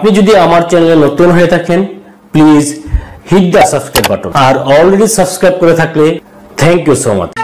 आपनी यदि हमारे चैनल नतून हो थाकेन please hit the subscribe button और अलरेडी सब्सक्राइब करे थाकले थैंक यू सो माच।